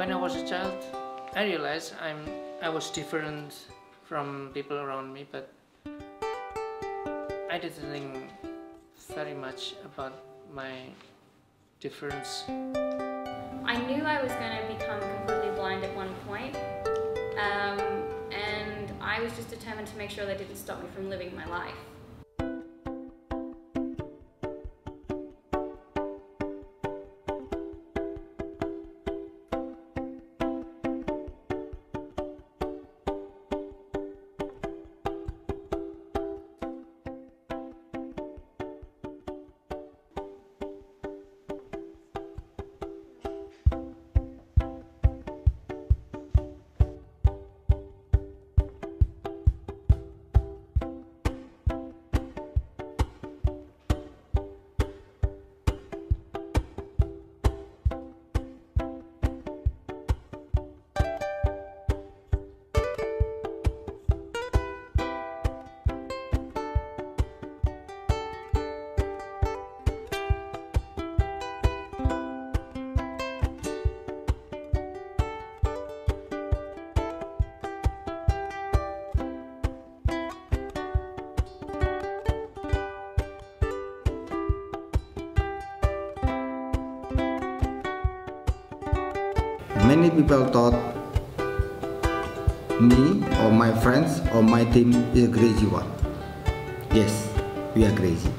When I was a child, I realized I was different from people around me, but I didn't think very much about my difference. I knew I was going to become completely blind at one point, and I was just determined to make sure that didn't stop me from living my life. Many people thought me or my friends or my team is a crazy one. Yes, we are crazy.